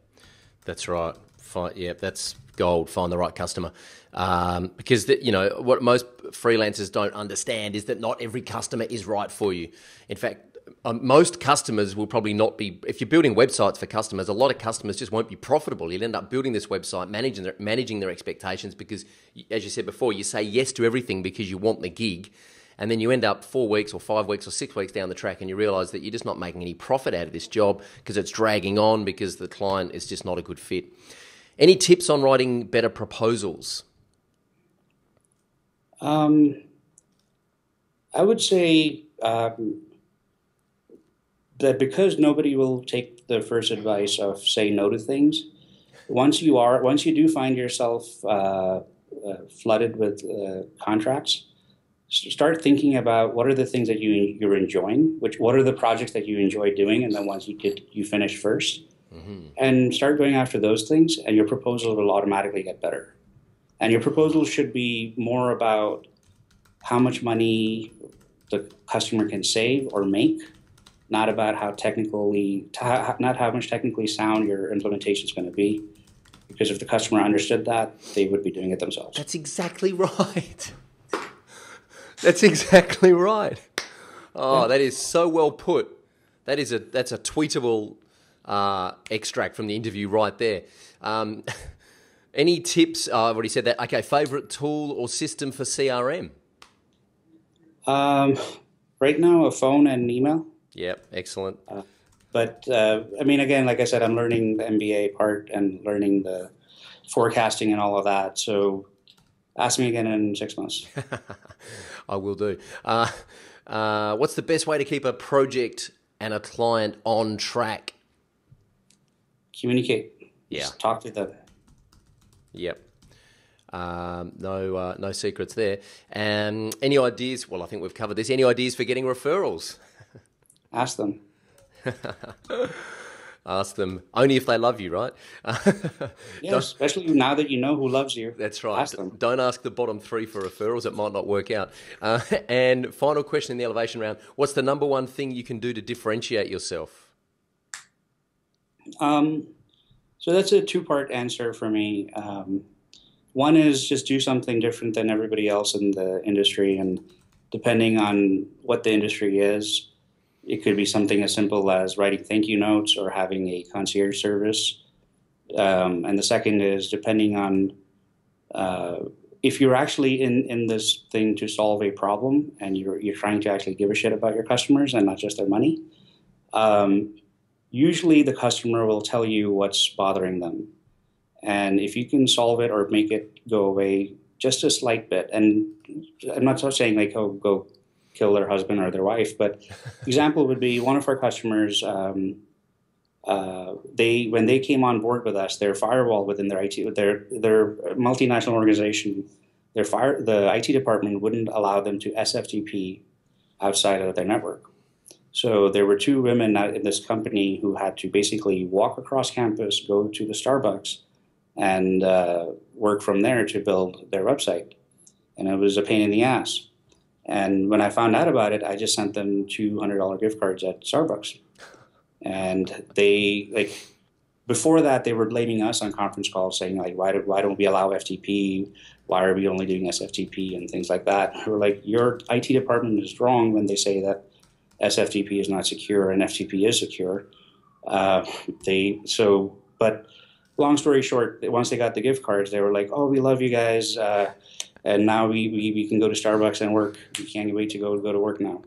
that's right. Yeah, that's gold. Find the right customer. Because, you know, what most freelancers don't understand is that not every customer is right for you. In fact, most customers will probably not be, if you're building websites for customers, a lot of customers just won't be profitable. You'll end up building this website, managing their expectations, because, as you said before, you say yes to everything because you want the gig. And then you end up 4 weeks or 5 weeks or 6 weeks down the track, and you realize that you're just not making any profit out of this job because it's dragging on, because the client is just not a good fit. Any tips on writing better proposals? I would say that because nobody will take the first advice of say no to things, once you do find yourself flooded with contracts, start thinking about what are the things that you're enjoying, what are the projects that you enjoy doing, and the ones you finish first. Mm-hmm. And start going after those things, and your proposal will automatically get better. And your proposal should be more about how much money the customer can save or make, not about how much technically sound your implementation is going to be. Because if the customer understood that, they would be doing it themselves. That's exactly right. That's exactly right. Oh, that is so well put. That's a tweetable extract from the interview right there. Any tips? I've already said that. Okay, favorite tool or system for CRM? Right now, a phone and an email. Yep, excellent. But I mean, again, like I said, I'm learning the MBA part and learning the forecasting and all of that. So ask me again in 6 months. I will do. What's the best way to keep a project and a client on track? Communicate. Yeah. Just talk to them. Yep. No secrets there. Any ideas? Well, I think we've covered this. Any ideas for getting referrals? Ask them. Ask them. Only if they love you, right? Yeah, especially now that you know who loves you. That's right. Ask them. Don't ask the bottom three for referrals. It might not work out. And final question in the elevation round. What's the number one thing you can do to differentiate yourself? So that's a two-part answer for me. One is just do something different than everybody else in the industry. And depending on what the industry is, it could be something as simple as writing thank you notes or having a concierge service. And the second is depending on if you're actually in this thing to solve a problem and you're trying to actually give a shit about your customers and not just their money, usually the customer will tell you what's bothering them. And if you can solve it or make it go away just a slight bit, and I'm not saying like, oh, go kill their husband or their wife, but example would be one of our customers, when they came on board with us, their firewall within their IT, their multinational organization, the IT department wouldn't allow them to SFTP outside of their network. So there were two women in this company who had to basically walk across campus, go to the Starbucks, and work from there to build their website. And it was a pain in the ass. And when I found out about it, I just sent them $200 gift cards at Starbucks. And they, like, before that, they were blaming us on conference calls saying, like, why don't we allow FTP? Why are we only doing SFTP and things like that? And we're like, your IT department is wrong when they say that SFTP is not secure and FTP is secure. But long story short, once they got the gift cards, they were like, oh, we love you guys. And now we can go to Starbucks and work. We can't wait to go to work now.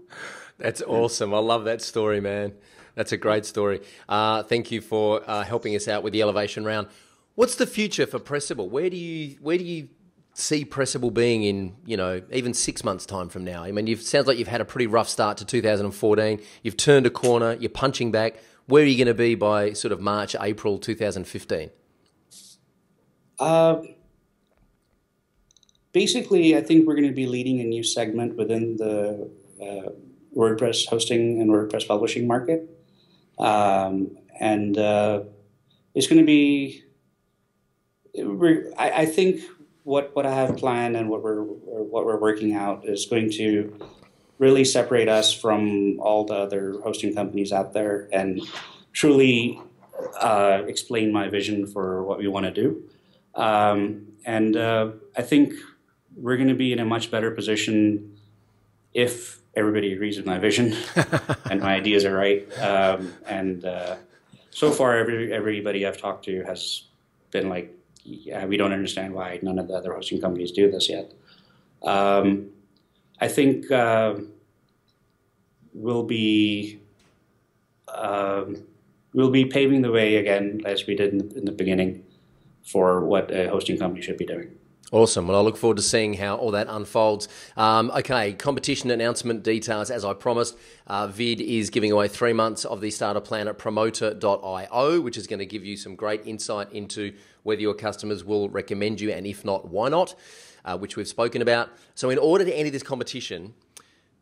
That's awesome. I love that story, man. That's a great story. Thank you for helping us out with the elevation round. What's the future for Pressable? Where do you see Pressable being in, you know, even 6 months' time from now? I mean, it sounds like you've had a pretty rough start to 2014. You've turned a corner. You're punching back. Where are you going to be by sort of March, April 2015? Basically, I think we're going to be leading a new segment within the WordPress hosting and WordPress publishing market. It's going to be, I think what I have planned and what we're working out is going to really separate us from all the other hosting companies out there and truly explain my vision for what we want to do. I think we're going to be in a much better position if everybody agrees with my vision and my ideas are right. So far, everybody I've talked to has been like, yeah, we don't understand why none of the other hosting companies do this yet. I think we'll be paving the way again, as we did in the beginning, for what a hosting company should be doing. Awesome. Well, I look forward to seeing how all that unfolds. Okay, competition announcement details, as I promised. Vid is giving away 3 months of the starter plan at Promoter.io, which is going to give you some great insight into whether your customers will recommend you, and if not, why not, which we've spoken about. So in order to enter this competition,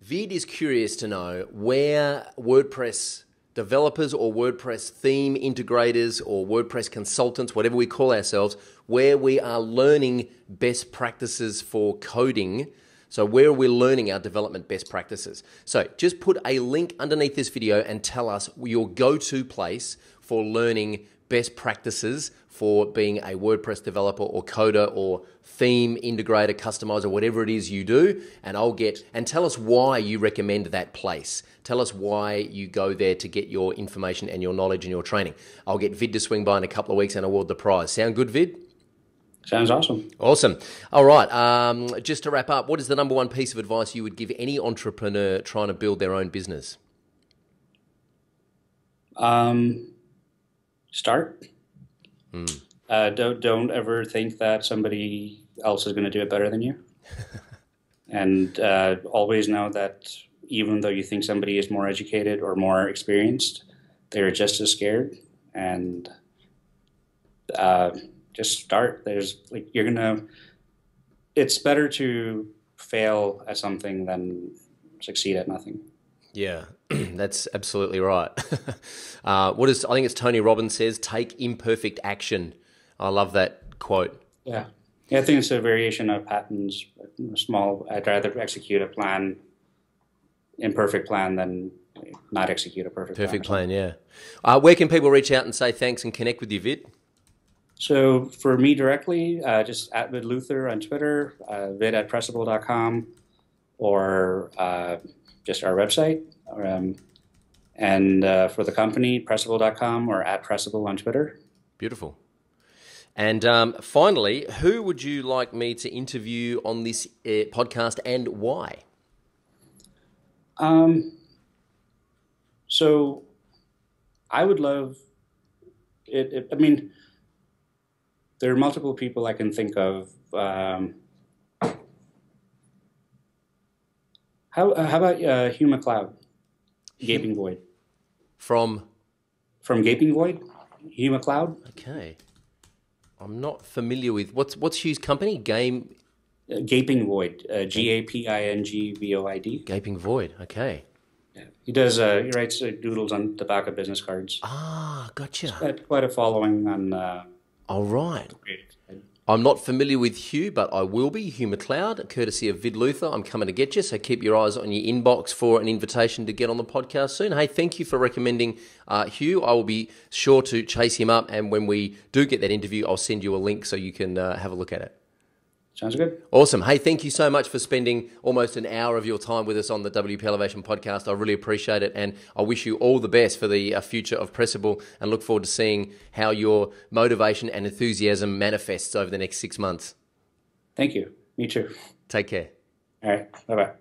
Vid is curious to know where WordPress developers or WordPress theme integrators or WordPress consultants, whatever we call ourselves, where we are learning best practices for coding. So where we're learning our development best practices. So just put a link underneath this video and tell us your go-to place for learning best practices for being a WordPress developer or coder or theme integrator, customizer, whatever it is you do, and tell us why you recommend that place. Tell us why you go there to get your information and your knowledge and your training. I'll get Vid to swing by in a couple of weeks and award the prize. Sound good, Vid? Sounds awesome. Awesome. All right. Just to wrap up, what is the number one piece of advice you would give any entrepreneur trying to build their own business? Start. Don't ever think that somebody else is going to do it better than you. And always know that even though you think somebody is more educated or more experienced, they're just as scared. And just start. There's like it's better to fail at something than succeed at nothing. Yeah, that's absolutely right. I think it's Tony Robbins says, take imperfect action. I love that quote. Yeah. Yeah, I think it's a variation of Patton's small, I'd rather execute a plan, imperfect plan, than not execute a perfect plan. Perfect plan, yeah. Where can people reach out and say thanks and connect with you, Vid? So for me directly, just at Vid Luther on Twitter, vid@pressable.com, or just our website. And for the company, pressable.com or @pressable on Twitter. Beautiful. And finally, who would you like me to interview on this podcast and why? So I would love it, I mean, there are multiple people I can think of. How about Hugh McLeod, Gaping Void? From Gaping Void, Hugh McLeod. Okay. I'm not familiar with what's Hugh's company? Gaping Void, GAPING VOID. Gaping Void. Okay. Yeah. He does. He writes doodles on the back of business cards. Ah, gotcha. He's got quite a following on. All right. I'm not familiar with Hugh, but I will be. Hugh McLeod, courtesy of Vid Luther. I'm coming to get you, so keep your eyes on your inbox for an invitation to get on the podcast soon. Hey, thank you for recommending Hugh. I will be sure to chase him up, and when we do get that interview, I'll send you a link so you can have a look at it. Sounds good. Awesome. Hey, thank you so much for spending almost an hour of your time with us on the WP Elevation podcast. I really appreciate it, and I wish you all the best for the future of Pressable, and look forward to seeing how your motivation and enthusiasm manifests over the next 6 months. Thank you. Me too. Take care. All right. Bye-bye.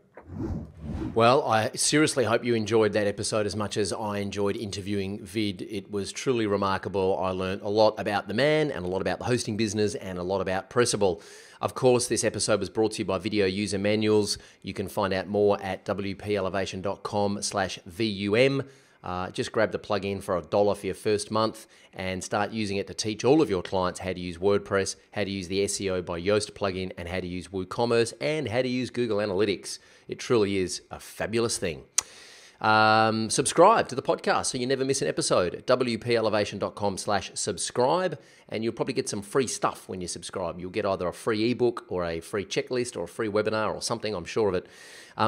Well, I seriously hope you enjoyed that episode as much as I enjoyed interviewing Vid. It was truly remarkable. I learned a lot about the man, and a lot about the hosting business, and a lot about Pressable. Of course, this episode was brought to you by Video User Manuals. You can find out more at wpelevation.com/VUM. Just grab the plugin for $1 for your first month and start using it to teach all of your clients how to use WordPress, how to use the SEO by Yoast plugin, and how to use WooCommerce, and how to use Google Analytics. It truly is a fabulous thing. Subscribe to the podcast so you never miss an episode. wpelevation.com/subscribe, and you'll probably get some free stuff when you subscribe. You'll get either a free ebook or a free checklist or a free webinar or something, I'm sure of it.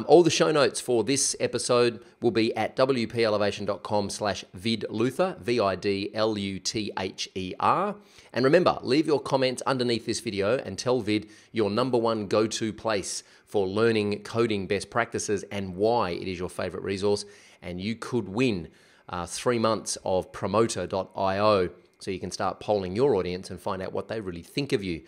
All the show notes for this episode will be at wpelevation.com/vidluther, VIDLUTHER. And remember, leave your comments underneath this video and tell Vid your #1 go-to place for learning coding best practices and why it is your favorite resource. And you could win 3 months of Promoter.io, so you can start polling your audience and find out what they really think of you.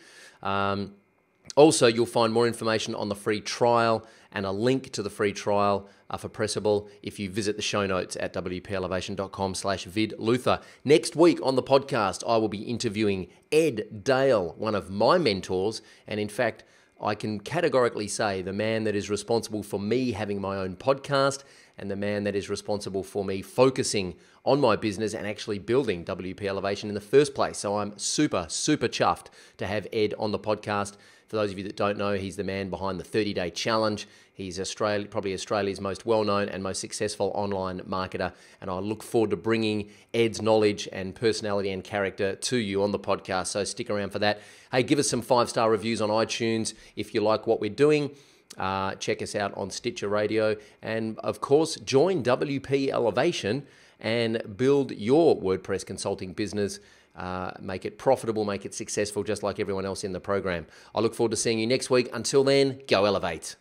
Also, you'll find more information on the free trial and a link to the free trial for Pressable if you visit the show notes at wpelevation.com/vidluther. Next week on the podcast, I will be interviewing Ed Dale, one of my mentors, and in fact, I can categorically say the man that is responsible for me having my own podcast, and the man that is responsible for me focusing on my business and actually building WP Elevation in the first place. So I'm super, super chuffed to have Ed on the podcast. For those of you that don't know, he's the man behind the 30-day challenge. He's probably Australia's most well-known and most successful online marketer, and I look forward to bringing Ed's knowledge and personality and character to you on the podcast, so stick around for that. Hey, give us some 5-star reviews on iTunes if you like what we're doing. Check us out on Stitcher Radio, and of course, join WP Elevation and build your WordPress consulting business. Make it profitable, make it successful, just like everyone else in the program. I look forward to seeing you next week. Until then, go elevate.